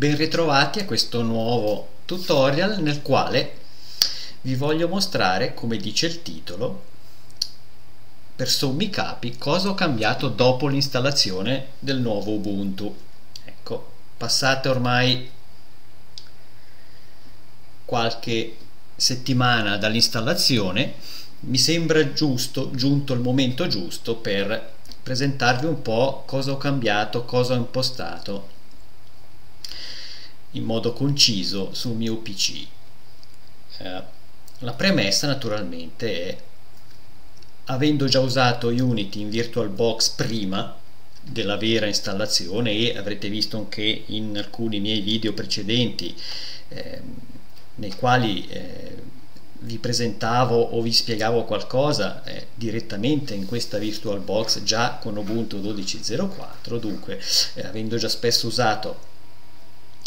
Ben ritrovati a questo nuovo tutorial nel quale vi voglio mostrare, come dice il titolo, per sommi capi, cosa ho cambiato dopo l'installazione del nuovo Ubuntu. Ecco, passate ormai qualche settimana dall'installazione, mi sembra giunto il momento giusto per presentarvi un po' cosa ho cambiato, cosa ho impostato in modo conciso sul mio PC. La premessa naturalmente è, avendo già usato Unity in VirtualBox prima della vera installazione, e avrete visto anche in alcuni miei video precedenti nei quali vi presentavo o vi spiegavo qualcosa direttamente in questa VirtualBox già con Ubuntu 12.04, dunque avendo già spesso usato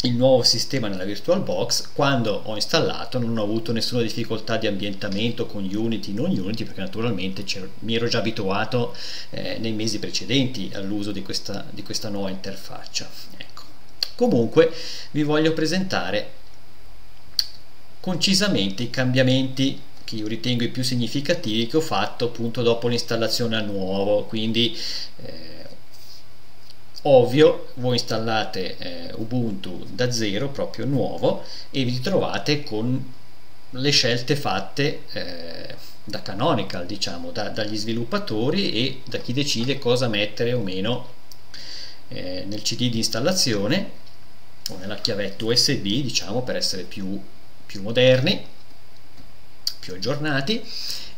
il nuovo sistema nella VirtualBox, quando ho installato non ho avuto nessuna difficoltà di ambientamento con Unity, non Unity, perché naturalmente mi ero già abituato nei mesi precedenti all'uso di questa nuova interfaccia. Ecco. Comunque vi voglio presentare concisamente i cambiamenti che io ritengo i più significativi che ho fatto appunto dopo l'installazione a nuovo. Quindi ovvio, voi installate Ubuntu da zero, proprio nuovo, e vi trovate con le scelte fatte da Canonical, diciamo, dagli sviluppatori e da chi decide cosa mettere o meno nel CD di installazione o nella chiavetta USB, diciamo, per essere più moderni, più aggiornati,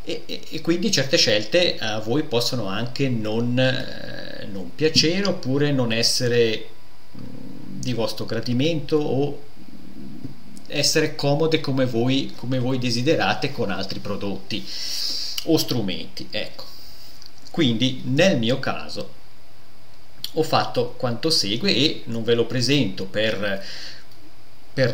e quindi certe scelte a voi possono anche non piacere, oppure non essere di vostro gradimento, o essere comode come voi desiderate con altri prodotti o strumenti. Ecco, quindi nel mio caso ho fatto quanto segue, e non ve lo presento per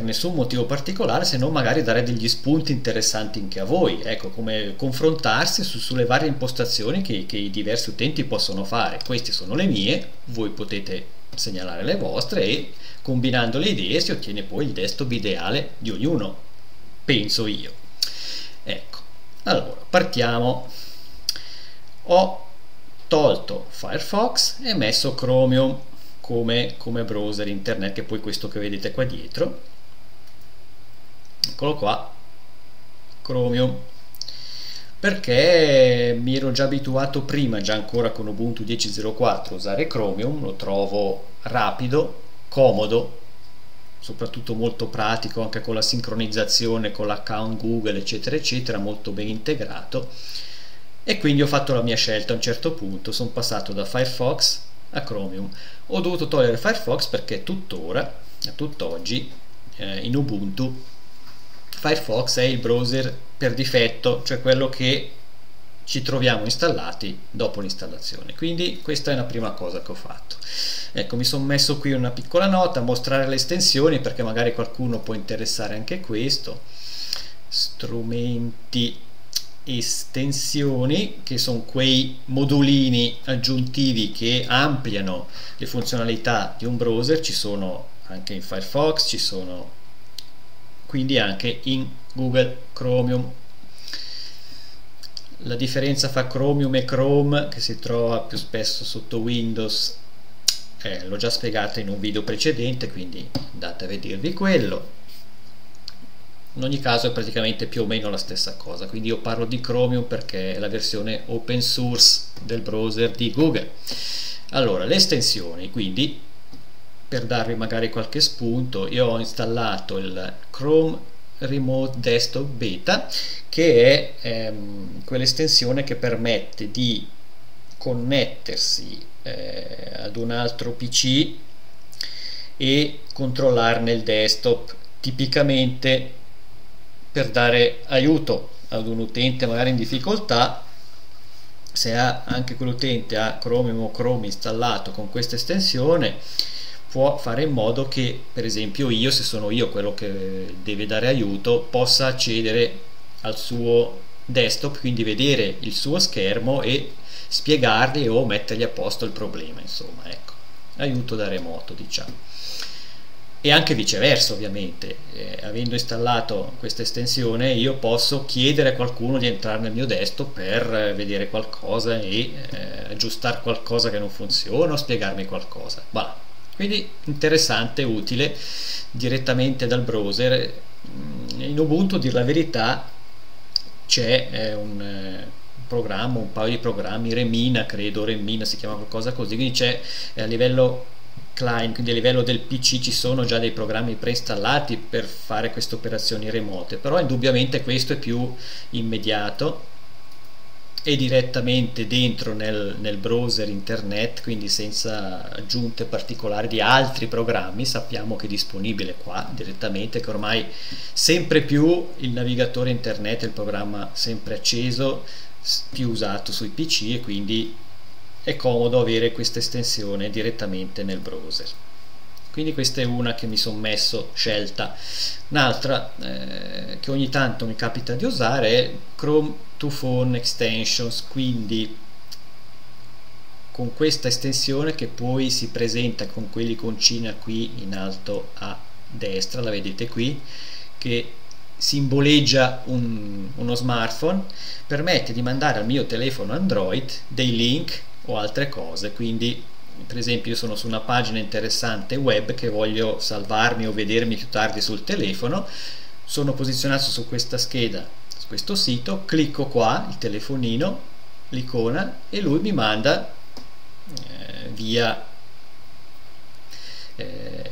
nessun motivo particolare, se non magari dare degli spunti interessanti anche a voi, ecco, come confrontarsi sulle varie impostazioni che i diversi utenti possono fare. Queste sono le mie, voi potete segnalare le vostre, e combinando le idee si ottiene poi il desktop ideale di ognuno, penso io. Ecco, allora partiamo. Ho tolto Firefox e messo Chromium come browser internet, che poi questo che vedete qua dietro, eccolo qua, Chromium, perché mi ero già abituato prima, già ancora con Ubuntu 10.04, a usare Chromium. Lo trovo rapido, comodo, soprattutto molto pratico, anche con la sincronizzazione con l'account Google eccetera eccetera, molto ben integrato. E quindi ho fatto la mia scelta. A un certo punto sono passato da Firefox a Chromium. Ho dovuto togliere Firefox perché tutt'oggi in Ubuntu Firefox è il browser per difetto, cioè quello che ci troviamo installati dopo l'installazione. Quindi questa è una prima cosa che ho fatto. Ecco, mi sono messo qui una piccola nota a mostrare le estensioni, perché magari qualcuno può interessare anche questo. Strumenti, estensioni, che sono quei modulini aggiuntivi che ampliano le funzionalità di un browser. Ci sono anche in Firefox, ci sono quindi anche in Google Chromium. La differenza fra Chromium e Chrome, che si trova più spesso sotto Windows, l'ho già spiegata in un video precedente, quindi andate a vedervi quello. In ogni caso è praticamente più o meno la stessa cosa. Quindi io parlo di Chromium perché è la versione open source del browser di Google. Allora, le estensioni, quindi, per darvi magari qualche spunto, io ho installato il Chrome Remote Desktop Beta, che è quell'estensione che permette di connettersi ad un altro PC e controllarne il desktop, tipicamente per dare aiuto ad un utente magari in difficoltà. Se anche quell'utente ha Chromium o Chrome installato con questa estensione, può fare in modo che, per esempio, io, se sono io quello che deve dare aiuto, possa accedere al suo desktop, quindi vedere il suo schermo e spiegargli o mettergli a posto il problema, insomma, ecco, aiuto da remoto, diciamo. e anche viceversa ovviamente, avendo installato questa estensione io posso chiedere a qualcuno di entrare nel mio desktop per vedere qualcosa e aggiustare qualcosa che non funziona o spiegarmi qualcosa. Voilà. Quindi interessante, utile, direttamente dal browser. In Ubuntu, a dir la verità, c'è un programma, un paio di programmi, Remina credo, Remina si chiama, qualcosa così, quindi c'è a livello client, quindi a livello del PC ci sono già dei programmi preinstallati per fare queste operazioni remote, però indubbiamente questo è più immediato e direttamente dentro nel browser internet, quindi senza aggiunte particolari di altri programmi. Sappiamo che è disponibile qua direttamente, che ormai sempre più il navigatore internet è il programma sempre acceso, più usato sui PC, e quindi è comodo avere questa estensione direttamente nel browser. Quindi questa è una che mi sono scelta. Un'altra che ogni tanto mi capita di usare è Chrome to Phone Extensions, quindi con questa estensione che poi si presenta con quell'iconcina qui in alto a destra, la vedete qui, che simboleggia uno smartphone, permette di mandare al mio telefono Android dei link o altre cose. Quindi per esempio io sono su una pagina interessante web che voglio salvarmi o vedermi più tardi sul telefono, sono posizionato su questa scheda, su questo sito, clicco qua il telefonino, l'icona, e lui mi manda via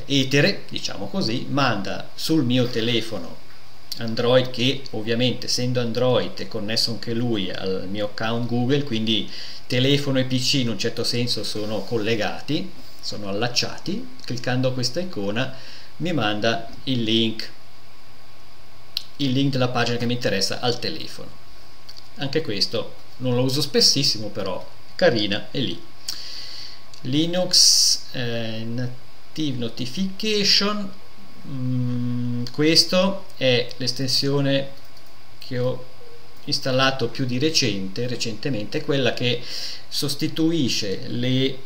etere, diciamo così, manda sul mio telefono Android, che ovviamente essendo Android è connesso anche lui al mio account Google, quindi telefono e PC in un certo senso sono collegati, sono allacciati. Cliccando questa icona mi manda il link della pagina che mi interessa al telefono. Anche questo non lo uso spessissimo, però carina è lì. Linux Native Notification, questo è l'estensione che ho installato più di recentemente, quella che sostituisce le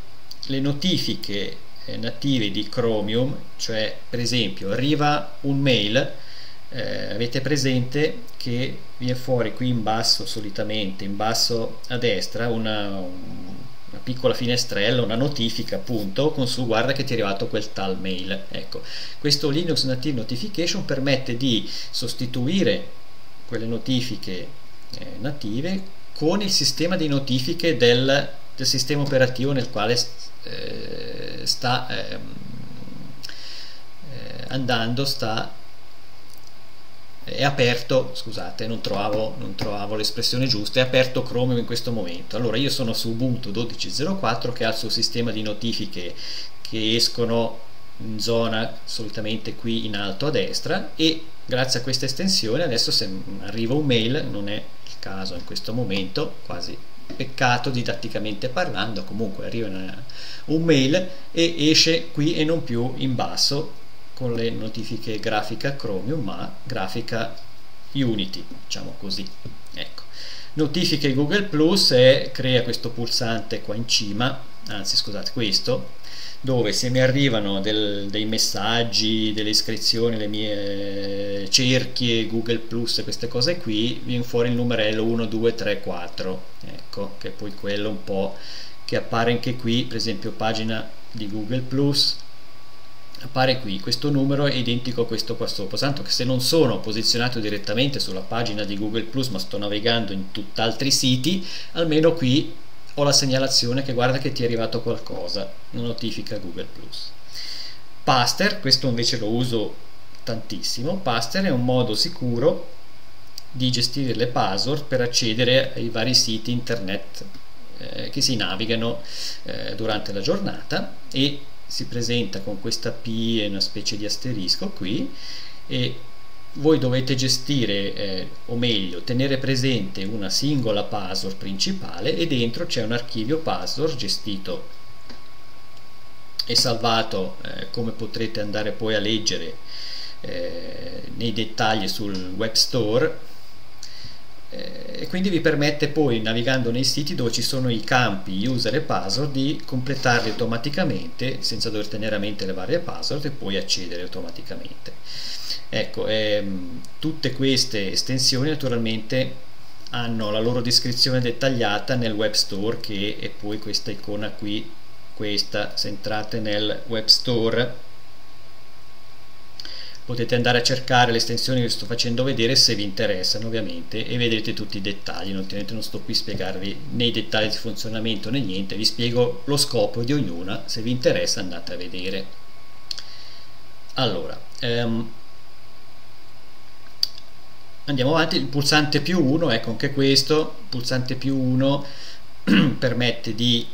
notifiche native di Chromium. Cioè per esempio arriva un mail, avete presente che viene fuori qui in basso, solitamente in basso a destra, una piccola finestrella, una notifica appunto con su guarda che ti è arrivato quel tal mail. Ecco, questo Linux Native Notification permette di sostituire quelle notifiche native con il sistema di notifiche del sistema operativo nel quale è aperto, scusate, non trovavo l'espressione giusta, è aperto Chromium in questo momento. Allora io sono su Ubuntu 12.04 che ha il suo sistema di notifiche che escono in zona, solitamente qui in alto a destra, e grazie a questa estensione adesso se arriva un mail, non è il caso in questo momento, quasi peccato didatticamente parlando, comunque arriva un mail e esce qui e non più in basso con le notifiche grafica Chromium ma grafica Unity, diciamo così. Ecco, notifiche Google Plus crea questo pulsante qua in cima, anzi scusate, questo, dove se mi arrivano dei messaggi, delle iscrizioni, le mie cerchie Google Plus, queste cose qui, viene fuori il numerello 1234, ecco, che è poi quello un po' che appare anche qui. Per esempio pagina di Google Plus appare qui, questo numero è identico a questo qua sopra, tanto che se non sono posizionato direttamente sulla pagina di Google Plus ma sto navigando in tutt'altri siti, almeno qui ho la segnalazione che guarda che ti è arrivato qualcosa, una notifica Google Plus. Paster, questo invece lo uso tantissimo. Paster è un modo sicuro di gestire le password per accedere ai vari siti internet che si navigano durante la giornata, e si presenta con questa P e una specie di asterisco qui, e voi dovete gestire o meglio tenere presente una singola password principale, e dentro c'è un archivio password gestito e salvato, come potrete andare poi a leggere nei dettagli sul Web Store, e quindi vi permette poi, navigando nei siti dove ci sono i campi user e password, di completarli automaticamente senza dover tenere a mente le varie password e poi accedere automaticamente. Ecco, tutte queste estensioni naturalmente hanno la loro descrizione dettagliata nel Web Store, che è poi questa icona qui, questa. Se entrate nel Web Store potete andare a cercare le estensioni che vi sto facendo vedere se vi interessano ovviamente, e vedrete tutti i dettagli. Non sto qui a spiegarvi né i dettagli di funzionamento né niente, vi spiego lo scopo di ognuna, se vi interessa andate a vedere. Allora, andiamo avanti. Il pulsante +1, ecco anche questo, il pulsante +1 permette di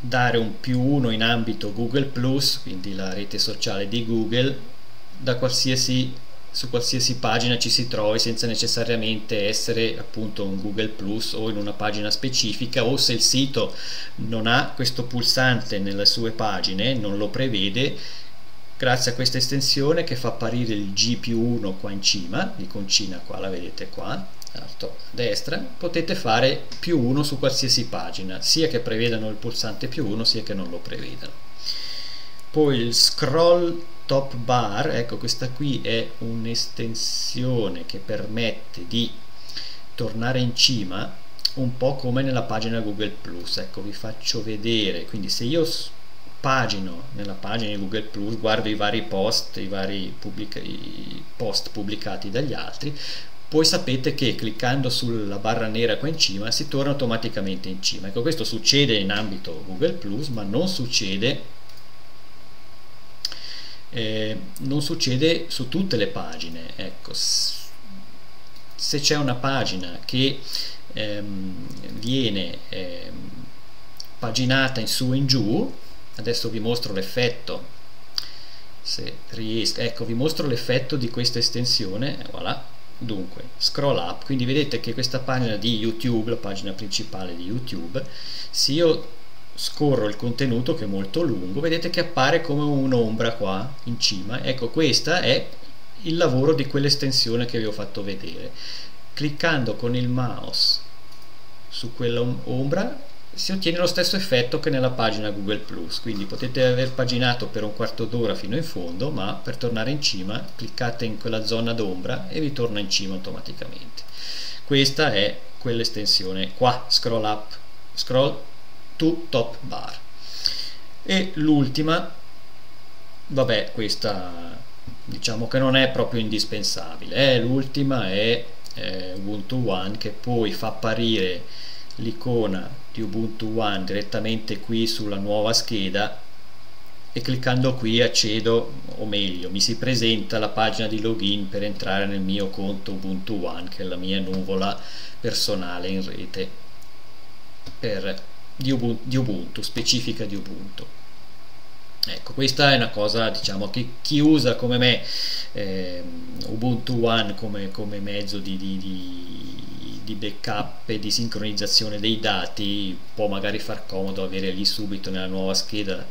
dare un +1 in ambito Google Plus, quindi la rete sociale di Google, da qualsiasi, su qualsiasi pagina ci si trovi, senza necessariamente essere appunto un Google Plus o in una pagina specifica, o se il sito non ha questo pulsante nelle sue pagine, non lo prevede, grazie a questa estensione che fa apparire il G+1 qua in cima, l'iconcina qua, la vedete qua alto a destra, potete fare +1 su qualsiasi pagina, sia che prevedano il pulsante +1 sia che non lo prevedano. Poi il scroll top bar, ecco questa qui è un'estensione che permette di tornare in cima, un po' come nella pagina Google Plus. Ecco, vi faccio vedere. Quindi se io pagino nella pagina di Google Plus, guardo i vari post, i post pubblicati dagli altri, poi sapete che cliccando sulla barra nera qua in cima si torna automaticamente in cima. Ecco, questo succede in ambito Google Plus, ma non succede su tutte le pagine. Ecco, se c'è una pagina che viene paginata in su e in giù, adesso vi mostro l'effetto, se riesco, ecco vi mostro l'effetto di questa estensione, voilà. Dunque, scroll up, quindi vedete che questa pagina di YouTube, la pagina principale di YouTube, se io scorro il contenuto che è molto lungo, vedete che appare come un'ombra qua in cima. Ecco, questa è il lavoro di quell'estensione che vi ho fatto vedere. Cliccando con il mouse su quella ombra si ottiene lo stesso effetto che nella pagina Google Plus, quindi potete aver paginato per un quarto d'ora fino in fondo, ma per tornare in cima cliccate in quella zona d'ombra e vi torna in cima automaticamente. Questa è quell'estensione qua, scroll up, scroll to top bar. E l'ultima, vabbè, questa diciamo che non è proprio indispensabile, l'ultima è Ubuntu One, che poi fa apparire l'icona di Ubuntu One direttamente qui sulla nuova scheda, e cliccando qui accedo, o meglio mi si presenta la pagina di login per entrare nel mio conto Ubuntu One, che è la mia nuvola personale in rete per di Ubuntu, specifica di Ubuntu. Ecco, questa è una cosa, diciamo, che chi usa come me Ubuntu One come mezzo di backup e di sincronizzazione dei dati, può magari far comodo avere lì subito nella nuova scheda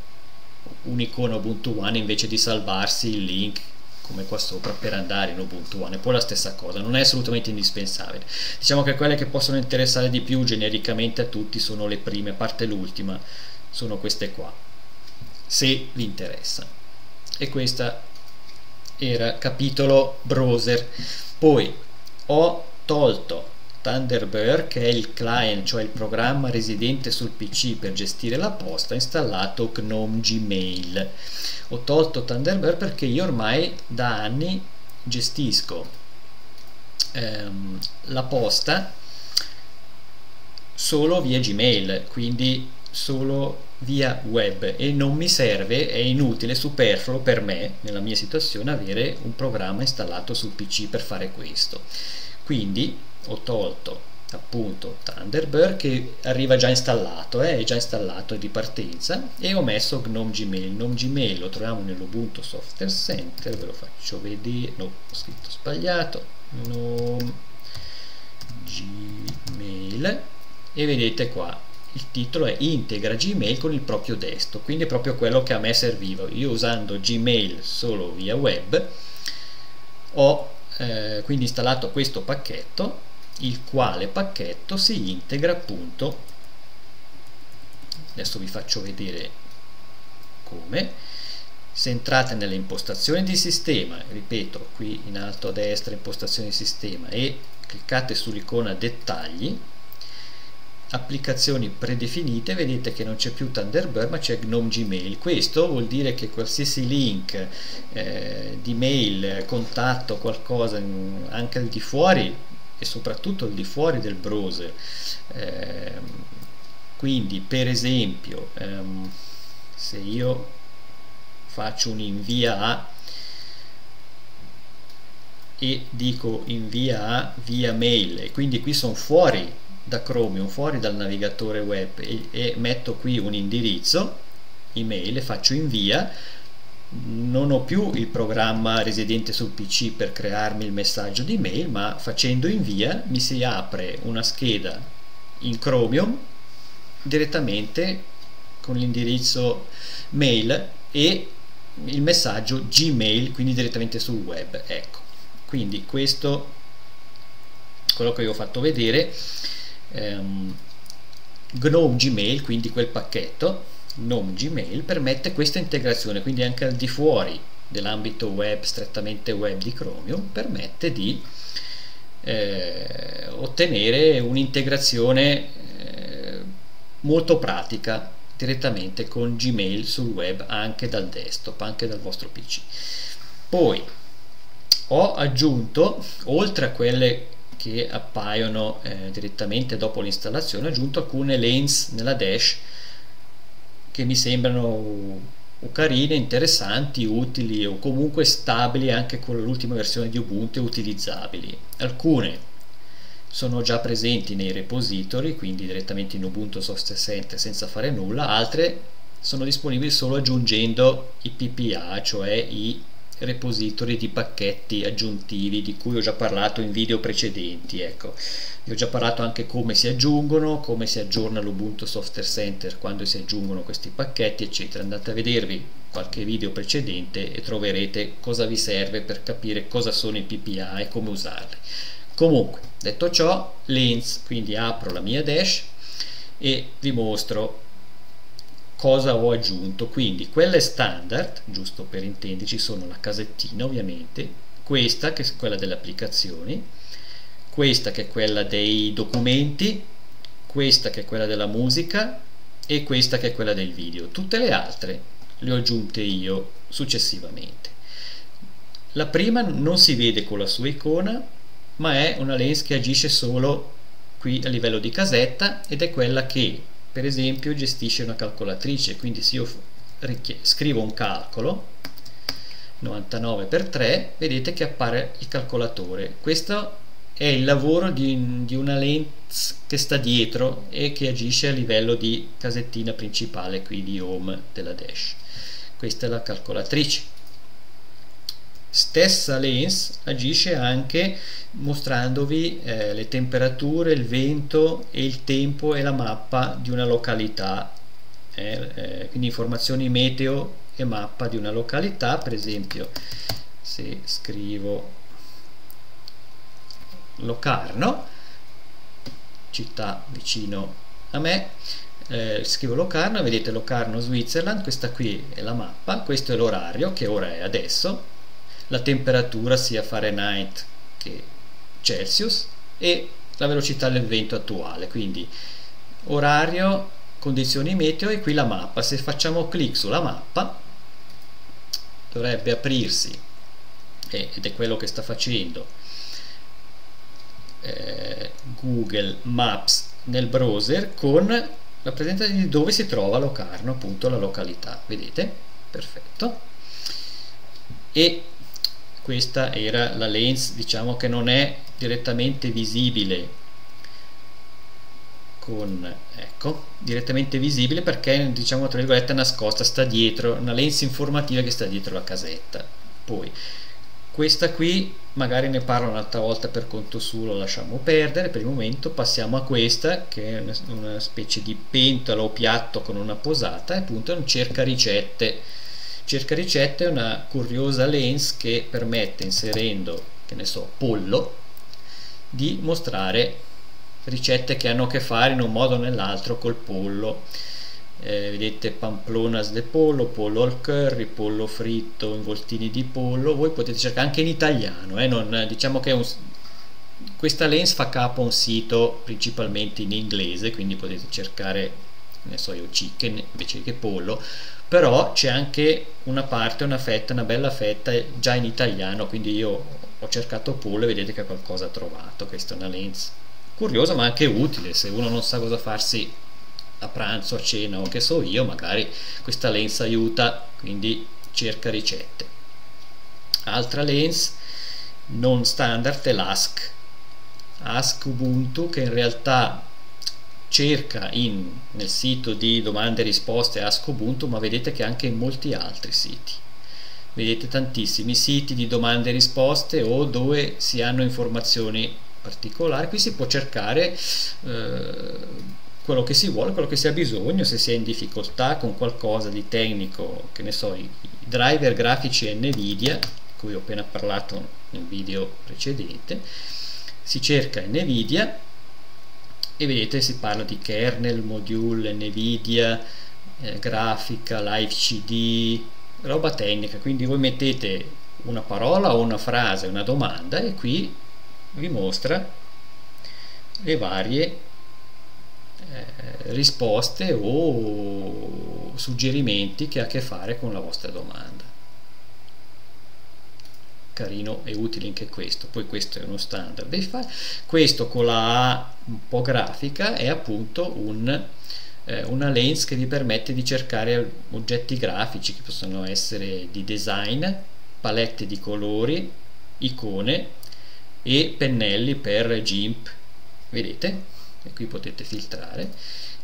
un'icona Ubuntu One invece di salvarsi il link come qua sopra per andare in Ubuntu One. E poi la stessa cosa, non è assolutamente indispensabile. Diciamo che quelle che possono interessare di più genericamente a tutti sono le prime, a parte l'ultima, sono queste qua, se vi interessa. E questa era capitolo browser. Poi ho tolto Thunderbird, che è il client, cioè il programma residente sul PC per gestire la posta, installato Gnome Gmail. Ho tolto Thunderbird perché io ormai da anni gestisco la posta solo via Gmail, quindi solo via web, e non mi serve, è inutile, superfluo per me nella mia situazione avere un programma installato sul PC per fare questo. Quindi ho tolto appunto Thunderbird, che arriva già installato, è già installato di partenza, e ho messo Gnome Gmail. Gnome Gmail lo troviamo nell'Ubuntu Software Center, ve lo faccio vedere, no, ho scritto sbagliato, Gnome Gmail, e vedete qua il titolo è integra Gmail con il proprio desktop, quindi è proprio quello che a me serviva. Io usando Gmail solo via web ho quindi installato questo pacchetto il quale pacchetto si integra appunto, adesso vi faccio vedere come, se entrate nelle impostazioni di sistema, ripeto, qui in alto a destra impostazioni di sistema, e cliccate sull'icona dettagli, applicazioni predefinite, vedete che non c'è più Thunderbird ma c'è Gnome Gmail. Questo vuol dire che qualsiasi link di mail, contatto, qualcosa anche al di fuori e soprattutto al di fuori del browser, quindi per esempio se io faccio un invia a e dico invia a via mail, e quindi qui sono fuori da Chromium, fuori dal navigatore web, e metto qui un indirizzo email e faccio invia, non ho più il programma residente sul PC per crearmi il messaggio di mail, ma facendo invia mi si apre una scheda in Chromium direttamente con l'indirizzo mail e il messaggio Gmail, quindi direttamente sul web. Ecco, quindi questo è quello che vi ho fatto vedere. Gnome Gmail, quindi quel pacchetto Gnome Gmail, permette questa integrazione, quindi anche al di fuori dell'ambito web, strettamente web di Chromium, permette di ottenere un'integrazione molto pratica direttamente con Gmail sul web, anche dal desktop, anche dal vostro PC. Poi ho aggiunto, oltre a quelle che appaiono direttamente dopo l'installazione, ho aggiunto alcune lens nella dash che mi sembrano o carine, interessanti, utili o comunque stabili anche con l'ultima versione di Ubuntu e utilizzabili. Alcune sono già presenti nei repository, quindi direttamente in Ubuntu Soft Center senza fare nulla, altre sono disponibili solo aggiungendo i PPA, cioè i repository di pacchetti aggiuntivi di cui ho già parlato in video precedenti. Ecco, vi ho già parlato anche come si aggiungono, come si aggiorna l'Ubuntu Software Center quando si aggiungono questi pacchetti, eccetera. Andate a vedervi qualche video precedente e troverete cosa vi serve per capire cosa sono i PPA e come usarli. Comunque, detto ciò, lens, quindi apro la mia dash e vi mostro cosa ho aggiunto. Quindi quelle standard, giusto per intenderci, sono la casettina ovviamente, questa che è quella delle applicazioni, questa che è quella dei documenti, questa che è quella della musica e questa che è quella del video. Tutte le altre le ho aggiunte io successivamente. La prima non si vede con la sua icona, ma è una lens che agisce solo qui a livello di casetta, ed è quella che per esempio gestisce una calcolatrice. Quindi se io scrivo un calcolo 99x3, vedete che appare il calcolatore. Questo è il lavoro di una lens che sta dietro e che agisce a livello di casettina principale, qui di home della dash. Questa è la calcolatrice. Stessa lens agisce anche mostrandovi le temperature, il vento e il tempo e la mappa di una località, quindi informazioni meteo e mappa di una località. Per esempio se scrivo Locarno, città vicino a me, scrivo Locarno, vedete Locarno Switzerland, questa qui è la mappa, questo è l'orario, che ora è adesso, la temperatura sia Fahrenheit che Celsius e la velocità del vento attuale, quindi orario, condizioni meteo, e qui la mappa. Se facciamo clic sulla mappa dovrebbe aprirsi, ed è quello che sta facendo Google Maps nel browser, con la presenza di dove si trova Locarno, appunto la località, vedete? Perfetto. E questa era la lens, diciamo, che non è direttamente visibile con, ecco, direttamente visibile perché, diciamo, tra virgolette nascosta, sta dietro, una lens informativa che sta dietro la casetta. Poi questa qui magari ne parlo un'altra volta per conto suo, la lasciamo perdere per il momento, passiamo a questa che è una specie di pentola o piatto con una posata, e appunto è un cerca ricette. Cerca ricette è una curiosa lens che permette, inserendo, che ne so, pollo, di mostrare ricette che hanno a che fare in un modo o nell'altro col pollo. Vedete, pamplonas de pollo, pollo al curry, pollo fritto, involtini di pollo. Voi potete cercare anche in italiano, non, diciamo che questa lens fa capo a un sito principalmente in inglese, quindi potete cercare, ne so io, chicken invece che pollo, però c'è anche una parte, una bella fetta già in italiano, quindi io ho cercato pollo e vedete che qualcosa ho trovato. Questa è una lens curiosa ma anche utile, se uno non sa cosa farsi a pranzo, a cena o che so io, magari questa lens aiuta, quindi cerca ricette. Altra lens non standard è l'Ask, Ask Ubuntu, che in realtà cerca nel sito di domande e risposte Ask Ubuntu, ma vedete che anche in molti altri siti, vedete tantissimi siti di domande e risposte o dove si hanno informazioni particolari. Qui si può cercare quello che si vuole, quello che si ha bisogno, se si è in difficoltà con qualcosa di tecnico, che ne so, i driver grafici NVIDIA, di cui ho appena parlato nel video precedente. Si cerca NVIDIA e vedete si parla di kernel, module, NVIDIA, grafica, live CD, roba tecnica, quindi voi mettete una parola o una frase, una domanda, e qui vi mostra le varie risposte o suggerimenti che ha a che fare con la vostra domanda. Carino e utile anche questo. Poi questo è uno standard dei file, questo con la A un po' grafica è appunto una lens che vi permette di cercare oggetti grafici che possono essere di design, palette di colori, icone e pennelli per GIMP, vedete? E qui potete filtrare.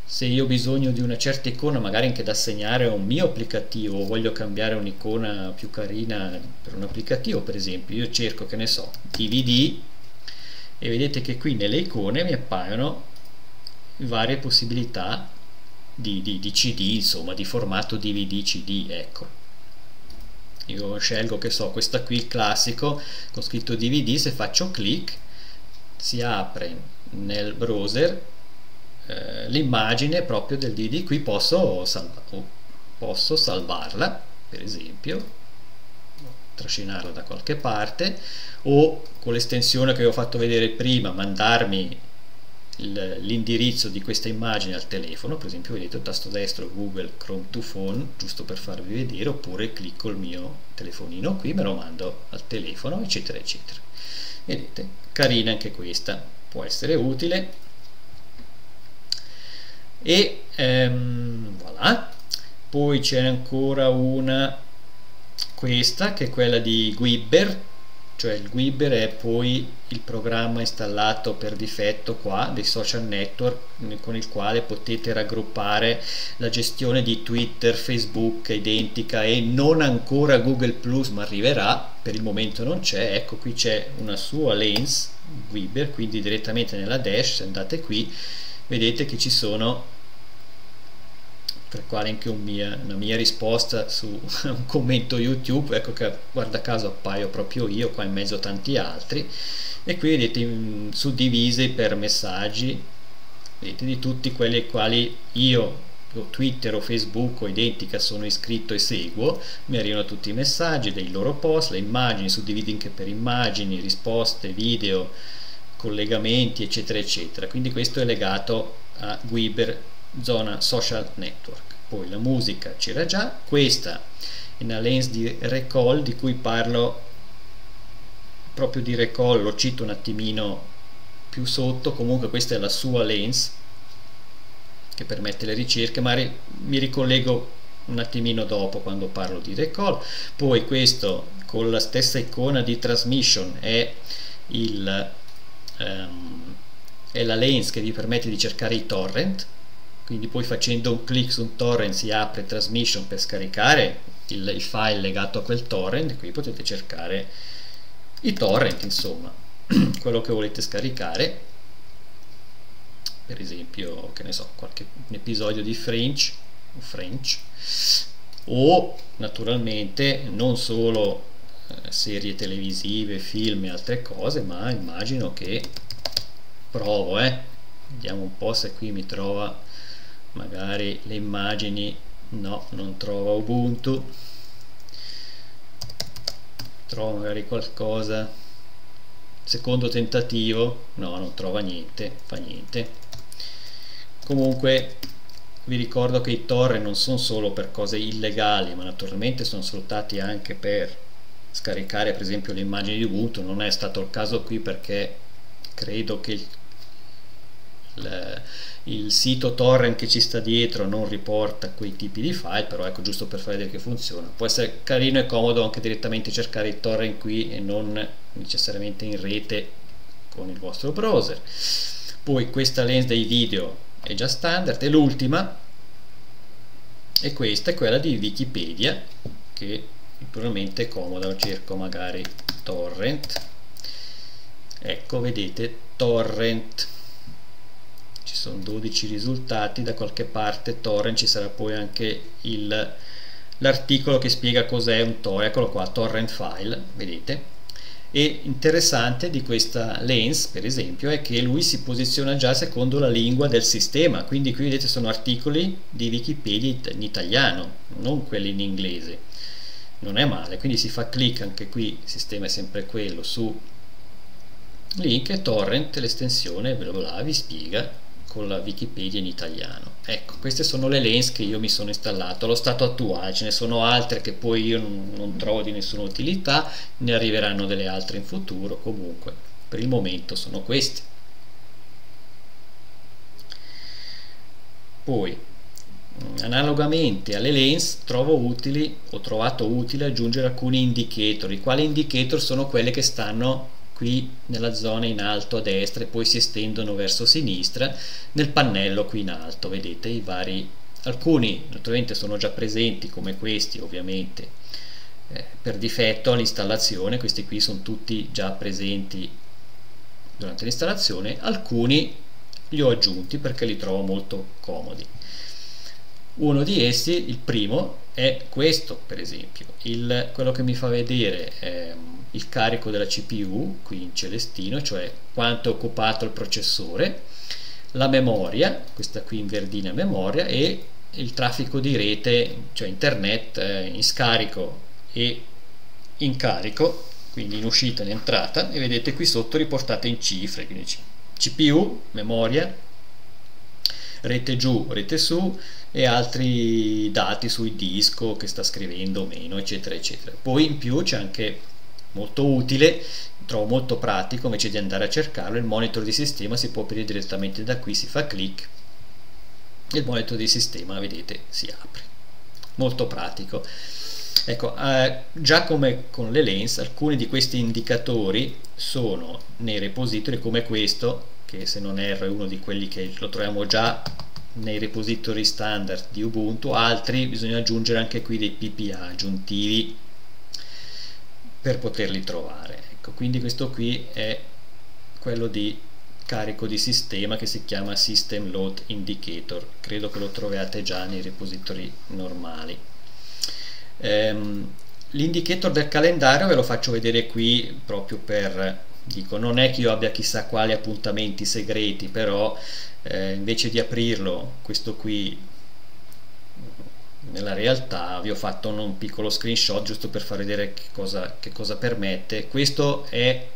Se io ho bisogno di una certa icona, magari anche da assegnare a un mio applicativo, o voglio cambiare un'icona più carina per un applicativo, per esempio io cerco, che ne so, DVD, e vedete che qui nelle icone mi appaiono varie possibilità di CD, insomma, di formato DVD CD, ecco. Io scelgo, che so, questa qui, il classico con scritto DVD, se faccio clic si apre nel browser l'immagine proprio del DVD. Qui posso salvarla, per esempio trascinarla da qualche parte, o con l'estensione che vi ho fatto vedere prima mandarmi l'indirizzo di questa immagine al telefono, per esempio vedete il tasto destro Google Chrome to Phone, giusto per farvi vedere, oppure clicco il mio telefonino qui, me lo mando al telefono, eccetera eccetera. Vedete, carina anche questa, può essere utile. E voilà. Poi c'è ancora questa che è quella di Gwibber, cioè il Gwibber è poi il programma installato per difetto qua dei social network, con il quale potete raggruppare la gestione di Twitter, Facebook, Identica e non ancora Google Plus, ma arriverà, per il momento non c'è. Ecco, qui c'è una sua lens Gwibber, quindi direttamente nella dash, se andate qui vedete che ci sono, tra i quali anche una mia risposta su un commento YouTube, ecco che guarda caso appaio proprio io qua in mezzo a tanti altri, e qui vedete suddivise per messaggi, vedete, di tutti quelli ai quali io o Twitter o Facebook o Identica sono iscritto e seguo, mi arrivano tutti i messaggi dei loro post, le immagini, suddividi anche per immagini, risposte, video, collegamenti, eccetera eccetera. Quindi questo è legato a Gwibber, zona social network. Poi la musica c'era già, questa è una lens di Recoll, di cui parlo proprio di Recoll, lo cito un attimino più sotto, comunque questa è la sua lens che permette le ricerche, ma mi ricollego un attimino dopo quando parlo di Recoll. Poi questo con la stessa icona di Transmission è la lens che vi permette di cercare i torrent, quindi poi facendo un clic su un torrent si apre Transmission per scaricare il file legato a quel torrent. Qui potete cercare i torrent, insomma, quello che volete scaricare, per esempio, che ne so, un episodio di Fringe, o naturalmente non solo serie televisive, film e altre cose, ma immagino che provo, vediamo un po' se qui mi trova magari le immagini. No, non trova Ubuntu, trovo magari qualcosa. Secondo tentativo, no, non trova niente, fa niente. Comunque vi ricordo che i torrent non sono solo per cose illegali, ma naturalmente sono sfruttati anche per scaricare per esempio le immagini di Ubuntu. Non è stato il caso qui perché credo che il sito torrent che ci sta dietro non riporta quei tipi di file, però ecco, giusto per far vedere che funziona. Può essere carino e comodo anche direttamente cercare il torrent qui e non necessariamente in rete con il vostro browser. Poi questa lens dei video è già standard, e l'ultima è questa, è quella di Wikipedia, che sicuramente è comoda. Cerco magari torrent, ecco, vedete torrent, ci sono 12 risultati. Da qualche parte torrent ci sarà poi anche l'articolo che spiega cos'è un torrent. Eccolo qua, torrent file, vedete. E interessante di questa lens per esempio è che lui si posiziona già secondo la lingua del sistema, quindi qui vedete sono articoli di Wikipedia in italiano, non quelli in inglese. Non è male, quindi si fa clic anche qui, il sistema è sempre quello, su link e torrent, l'estensione bla bla, vi spiega con la Wikipedia in italiano. Ecco, queste sono le lens che io mi sono installato allo stato attuale. Ce ne sono altre che poi io non trovo di nessuna utilità, ne arriveranno delle altre in futuro. Comunque per il momento sono queste. Poi analogamente alle lens ho trovato utile aggiungere alcuni indicator, i quali indicator sono quelli che stanno qui nella zona in alto a destra e poi si estendono verso sinistra nel pannello qui in alto. Vedete i vari, alcuni naturalmente sono già presenti come questi, ovviamente per difetto all'installazione. Questi qui sono tutti già presenti durante l'installazione, alcuni li ho aggiunti perché li trovo molto comodi. Uno di essi, il primo, è questo per esempio, quello che mi fa vedere il carico della CPU qui in celestino, cioè quanto è occupato il processore, la memoria, questa qui in verdina memoria, e il traffico di rete, cioè internet in scarico e in carico, quindi in uscita e in entrata. E vedete qui sotto riportate in cifre, quindi CPU, memoria, rete giù, rete su, e altri dati sui disco che sta scrivendo o meno, eccetera eccetera. Poi in più c'è anche, molto utile, trovo molto pratico invece di andare a cercarlo, il monitor di sistema. Si può aprire direttamente da qui, si fa clic, il monitor di sistema, vedete, si apre, molto pratico. Ecco, già come con le lens alcuni di questi indicatori sono nei repository, come questo che se non erro è uno di quelli che lo troviamo già nei repository standard di Ubuntu. Altri bisogna aggiungere anche qui dei PPA aggiuntivi per poterli trovare. Ecco, quindi questo qui è quello di carico di sistema che si chiama System Load Indicator, credo che lo troviate già nei repository normali. L'indicator del calendario ve lo faccio vedere qui proprio per, dico, non è che io abbia chissà quali appuntamenti segreti, però invece di aprirlo questo qui nella realtà vi ho fatto un piccolo screenshot giusto per far vedere che cosa permette. Questo è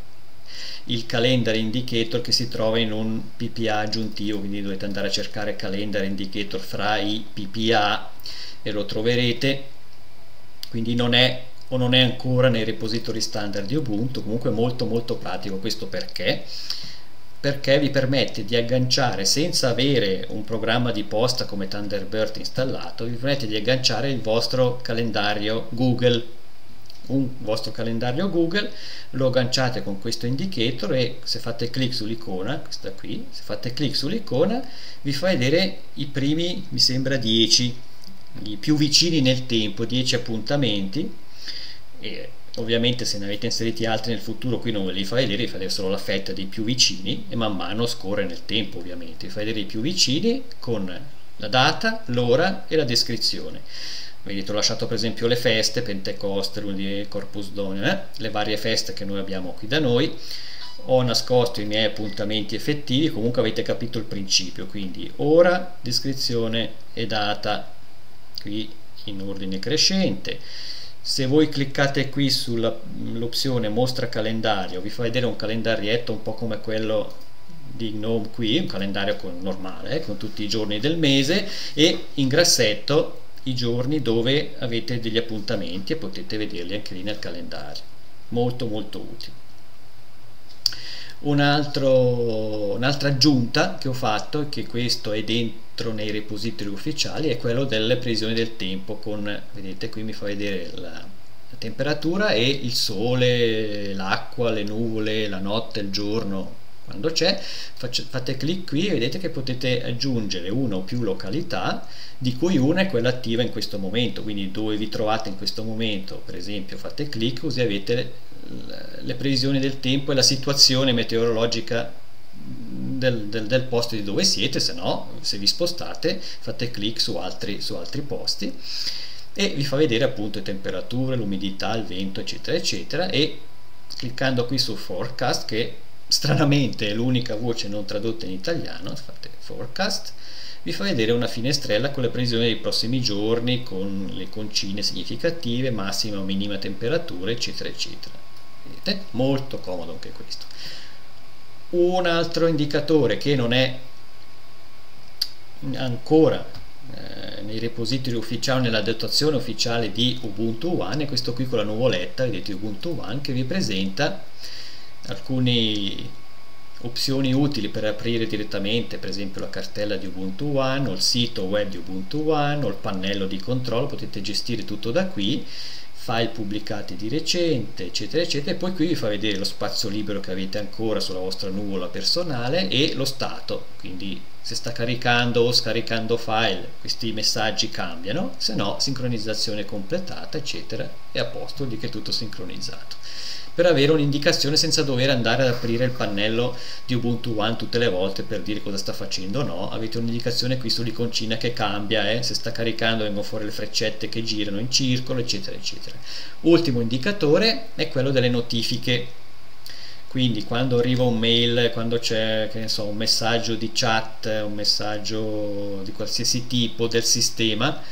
il calendar indicator che si trova in un PPA aggiuntivo, quindi dovete andare a cercare calendar indicator fra i PPA e lo troverete. Quindi non è, o non è ancora nei repository standard di Ubuntu. Comunque molto molto pratico questo, perché vi permette di agganciare, senza avere un programma di posta come Thunderbird installato, vi permette di agganciare il vostro calendario Google. Un vostro calendario Google lo agganciate con questo indicator e se fate clic sull'icona, questa qui, se fate clic sull'icona vi fa vedere i primi, mi sembra 10, i più vicini nel tempo, 10 appuntamenti. E ovviamente se ne avete inseriti altri nel futuro qui non ve li fa vedere, vi fa vedere solo la fetta dei più vicini, e man mano scorre nel tempo ovviamente, vi fa vedere i più vicini con la data, l'ora e la descrizione. Vedete, ho lasciato per esempio le feste, Pentecoste, lunedì, Corpus Domini, le varie feste che noi abbiamo qui da noi, ho nascosto i miei appuntamenti effettivi, comunque avete capito il principio, quindi ora, descrizione e data qui in ordine crescente. Se voi cliccate qui sull'opzione mostra calendario vi fa vedere un calendarietto un po' come quello di Gnome qui, un calendario normale con tutti i giorni del mese e in grassetto i giorni dove avete degli appuntamenti e potete vederli anche lì nel calendario, molto utile. Un'altra aggiunta che ho fatto, e che questo è dentro nei repository ufficiali, è quello delle previsioni del tempo con, vedete qui mi fa vedere la temperatura e il sole, l'acqua, le nuvole, la notte, il giorno quando c'è. Fate clic qui e vedete che potete aggiungere una o più località, di cui una è quella attiva in questo momento, quindi dove vi trovate in questo momento. Per esempio fate clic, così avete le previsioni del tempo e la situazione meteorologica del posto di dove siete. Se no, se vi spostate fate clic su altri posti e vi fa vedere appunto le temperature, l'umidità, il vento, eccetera eccetera. E cliccando qui su forecast, che stranamente è l'unica voce non tradotta in italiano, fate forecast, vi fa vedere una finestrella con le previsioni dei prossimi giorni, con le concine significative, massima o minima temperatura, eccetera eccetera. Vedete? Molto comodo anche questo. Un altro indicatore che non è ancora nei repository ufficiali, nella dotazione ufficiale di Ubuntu One, è questo qui con la nuvoletta, vedete, Ubuntu One, che vi presenta alcune opzioni utili per aprire direttamente, per esempio la cartella di Ubuntu One o il sito web di Ubuntu One o il pannello di controllo. Potete gestire tutto da qui, file pubblicati di recente, eccetera eccetera. E poi qui vi fa vedere lo spazio libero che avete ancora sulla vostra nuvola personale e lo stato, quindi se sta caricando o scaricando file, questi messaggi cambiano, se no sincronizzazione completata, eccetera, e a posto, di che è tutto sincronizzato, per avere un'indicazione senza dover andare ad aprire il pannello di Ubuntu One tutte le volte per dire cosa sta facendo o no. Avete un'indicazione qui sull'iconcina che cambia, se sta caricando vengono fuori le freccette che girano in circolo, eccetera eccetera. Ultimo indicatore è quello delle notifiche, quindi quando arriva un mail, quando c'è, che ne so, un messaggio di chat, un messaggio di qualsiasi tipo del sistema,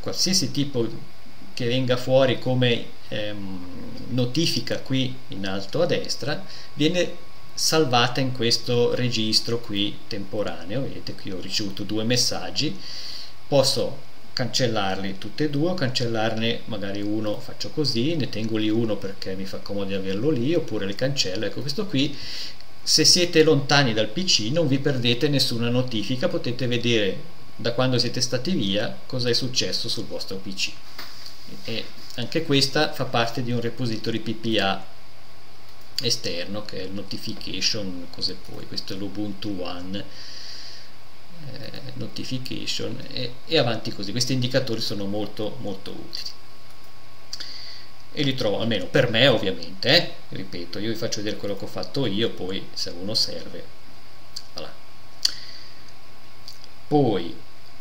qualsiasi tipo che venga fuori come notifica qui in alto a destra, viene salvata in questo registro qui temporaneo. Vedete qui ho ricevuto 2 messaggi, posso cancellarli tutti e 2, cancellarne magari uno, faccio così, ne tengo lì uno perché mi fa comodo averlo lì, oppure li cancello. Ecco, questo qui, se siete lontani dal PC non vi perdete nessuna notifica, potete vedere da quando siete stati via cosa è successo sul vostro PC. E anche questa fa parte di un repository PPA esterno che è il notification, cos'è poi, questo è l'Ubuntu One notification e avanti così. Questi indicatori sono molto utili e li trovo, almeno per me ovviamente, ripeto, io vi faccio vedere quello che ho fatto io, poi se uno serve, voilà. Poi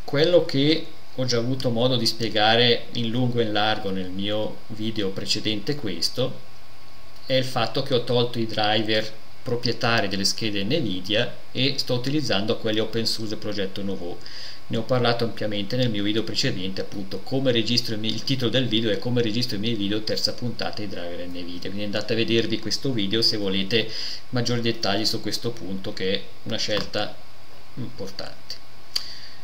quello che ho già avuto modo di spiegare in lungo e in largo nel mio video precedente, questo è il fatto che ho tolto i driver proprietari delle schede NVIDIA e sto utilizzando quelli open source del progetto Nouveau. Ne ho parlato ampiamente nel mio video precedente, appunto come registro il titolo del video è come registro i miei video, terza puntata di driver NVIDIA, quindi andate a vedervi questo video se volete maggiori dettagli su questo punto, che è una scelta importante.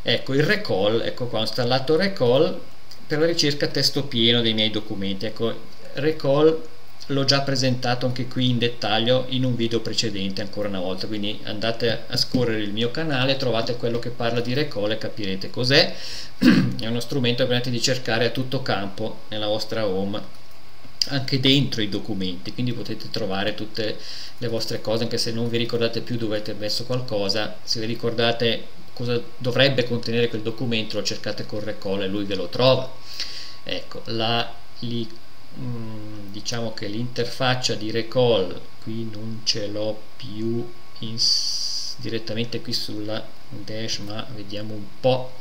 Ecco il Recoll, ecco qua ho installato Recoll per la ricerca a testo pieno dei miei documenti. Ecco, Recoll l'ho già presentato anche qui in dettaglio in un video precedente ancora una volta, quindi andate a scorrere il mio canale, trovate quello che parla di Recoll e capirete cos'è. È uno strumento che permette di cercare a tutto campo nella vostra home, anche dentro i documenti, quindi potete trovare tutte le vostre cose, anche se non vi ricordate più dove avete messo qualcosa. Se vi ricordate cosa dovrebbe contenere quel documento, lo cercate con Recoll e lui ve lo trova. Ecco, diciamo che l'interfaccia di Recoll qui non ce l'ho più direttamente qui sulla dash, ma vediamo un po'.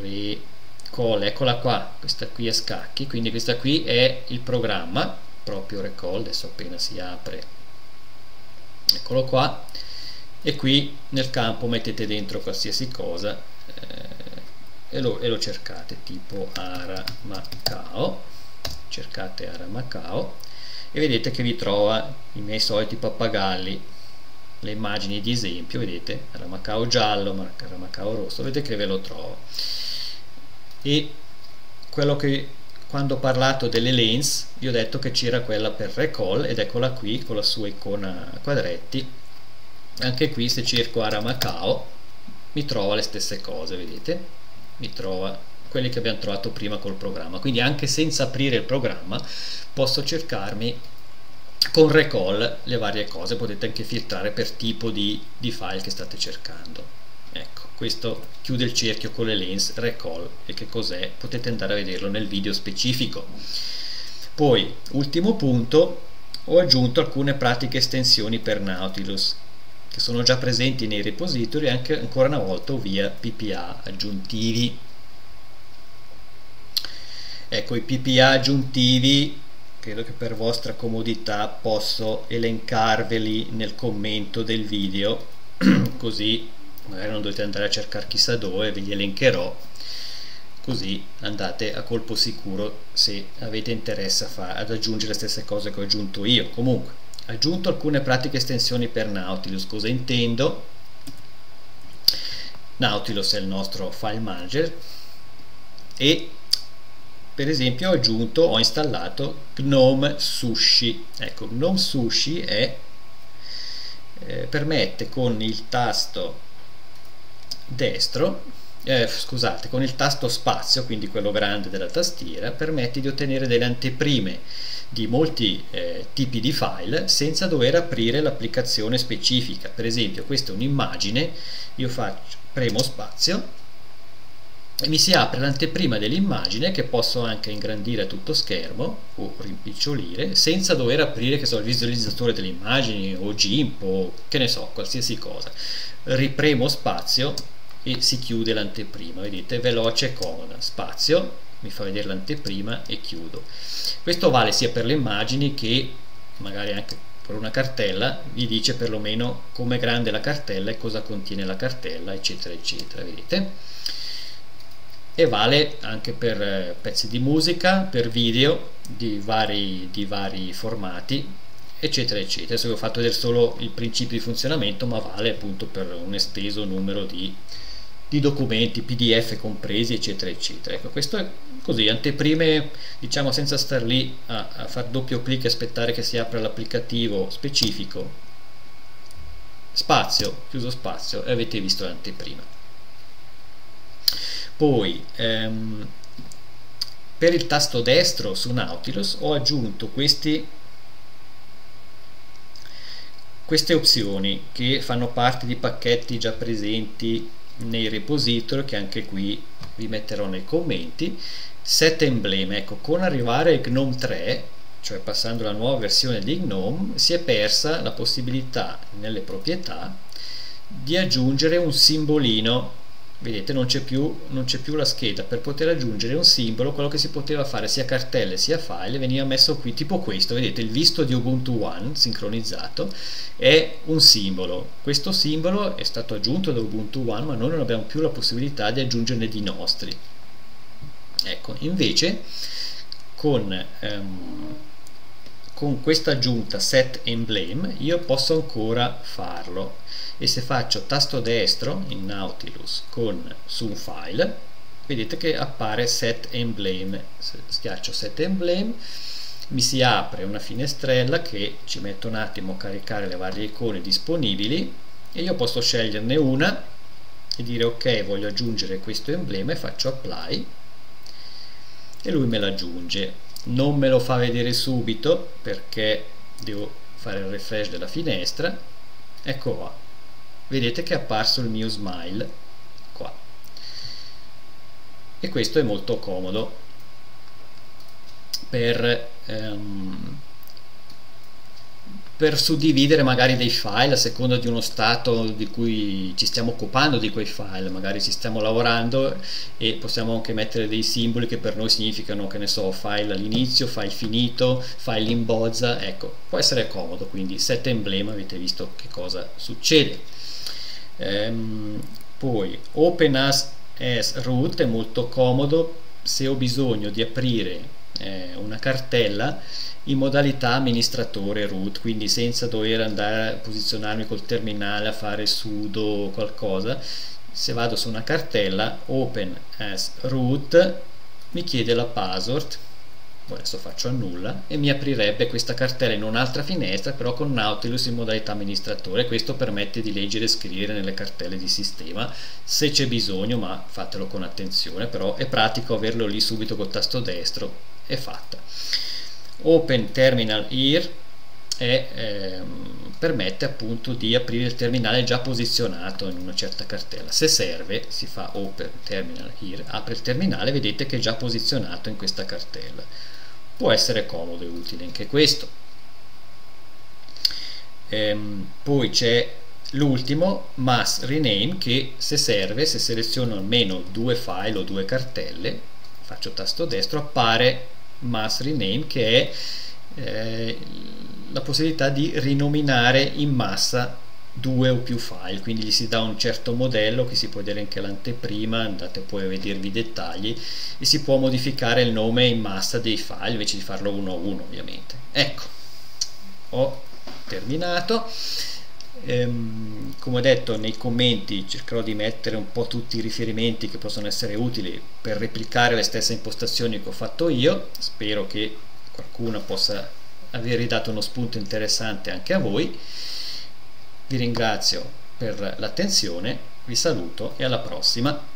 Recoll, eccola qua, questa qui a scacchi, quindi questa qui è il programma proprio Recoll. Adesso appena si apre eccolo qua, e qui nel campo mettete dentro qualsiasi cosa e lo cercate, tipo Ara Macao, cercate Ara Macao e vedete che vi trova i miei soliti pappagalli, le immagini di esempio, vedete Ara Macao giallo, Ara Macao rosso, vedete che ve lo trovo. E quello che quando ho parlato delle lens vi ho detto che c'era quella per Recoll ed eccola qui con la sua icona a quadretti. Anche qui se cerco Ara Macao mi trova le stesse cose, vedete, mi trova quelli che abbiamo trovato prima col programma, quindi anche senza aprire il programma posso cercarmi con Recoll le varie cose. Potete anche filtrare per tipo di file che state cercando. Ecco, questo chiude il cerchio con le lens Recoll. E che cos'è? Potete andare a vederlo nel video specifico. Poi, ultimo punto, ho aggiunto alcune pratiche estensioni per Nautilus che sono già presenti nei repository, anche ancora una volta via PPA aggiuntivi. Ecco, i PPA aggiuntivi credo che per vostra comodità posso elencarveli nel commento del video così magari non dovete andare a cercare chissà dove, ve li elencherò così andate a colpo sicuro se avete interesse ad aggiungere le stesse cose che ho aggiunto io. Comunque, ho aggiunto alcune pratiche estensioni per Nautilus. Cosa intendo? Nautilus è il nostro file manager e per esempio ho installato Gnome Sushi. Ecco, Gnome Sushi permette con il tasto destro, scusate, con il tasto spazio, quindi quello grande della tastiera, permette di ottenere delle anteprime di molti tipi di file senza dover aprire l'applicazione specifica. Per esempio, questa è un'immagine, io premo spazio e mi si apre l'anteprima dell'immagine che posso anche ingrandire a tutto schermo o rimpicciolire senza dover aprire, che so, il visualizzatore delle immagini o GIMP o che ne so, qualsiasi cosa. Ripremo spazio e si chiude l'anteprima, vedete, veloce e comoda. Spazio mi fa vedere l'anteprima e chiudo. Questo vale sia per le immagini che magari anche per una cartella, vi dice perlomeno come grande è la cartella e cosa contiene la cartella, eccetera eccetera, vedete. E vale anche per pezzi di musica, per video di vari formati, eccetera eccetera. Adesso vi ho fatto vedere solo il principio di funzionamento, ma vale appunto per un esteso numero di documenti, PDF compresi, eccetera eccetera. Ecco, questo è così, anteprime, diciamo, senza star lì a far doppio clic e aspettare che si apra l'applicativo specifico. Spazio, chiuso spazio, e avete visto l'anteprima. Poi per il tasto destro su Nautilus ho aggiunto queste opzioni che fanno parte di pacchetti già presenti nei repository, che anche qui vi metterò nei commenti. Set emblema, ecco, con arrivare a GNOME 3, cioè passando alla nuova versione di GNOME, si è persa la possibilità nelle proprietà di aggiungere un simbolino. Vedete, non c'è più la scheda per poter aggiungere un simbolo. Quello che si poteva fare sia cartelle sia file veniva messo qui, tipo questo, vedete, il visto di Ubuntu One sincronizzato è un simbolo. Questo simbolo è stato aggiunto da Ubuntu One, ma noi non abbiamo più la possibilità di aggiungerne di nostri. Ecco, invece con questa aggiunta set emblem io posso ancora farlo, e se faccio tasto destro in Nautilus su un file, vedete che appare set emblem. Schiaccio set emblem, mi si apre una finestrella che ci mette un attimo a caricare le varie icone disponibili e io posso sceglierne una e dire ok, voglio aggiungere questo emblema, e faccio apply e lui me l'aggiunge. Non me lo fa vedere subito perché devo fare il refresh della finestra. Ecco qua, vedete che è apparso il mio smile qua, e questo è molto comodo per suddividere magari dei file a seconda di uno stato di cui ci stiamo occupando, di quei file magari ci stiamo lavorando, e possiamo anche mettere dei simboli che per noi significano, che ne so, file all'inizio, file finito, file in bozza. Ecco, può essere comodo. Quindi set emblema, avete visto che cosa succede. Poi open as root è molto comodo se ho bisogno di aprire una cartella in modalità amministratore root, quindi senza dover andare a posizionarmi col terminale a fare sudo o qualcosa. Se vado su una cartella open as root mi chiede la password, adesso faccio annulla e mi aprirebbe questa cartella in un'altra finestra, però con Nautilus in modalità amministratore. Questo permette di leggere e scrivere nelle cartelle di sistema se c'è bisogno, ma fatelo con attenzione, però è pratico averlo lì subito col tasto destro. È fatta. Open terminal here permette appunto di aprire il terminale già posizionato in una certa cartella. Se serve si fa open terminal here, apre il terminale, vedete che è già posizionato in questa cartella. Può essere comodo e utile anche questo. Poi c'è l'ultimo mass rename, che se serve, se seleziono almeno due file o due cartelle, faccio tasto destro, appare mass rename, che è la possibilità di rinominare in massa due o più file. Quindi gli si dà un certo modello, che si può vedere anche l'anteprima, andate poi a vedervi i dettagli, e si può modificare il nome in massa dei file invece di farlo uno a uno, ovviamente. Ecco, ho terminato. Come ho detto nei commenti, cercherò di mettere un po' tutti i riferimenti che possono essere utili per replicare le stesse impostazioni che ho fatto io. Spero che qualcuno possa avervi dato uno spunto interessante anche a voi. Vi ringrazio per l'attenzione, vi saluto e alla prossima.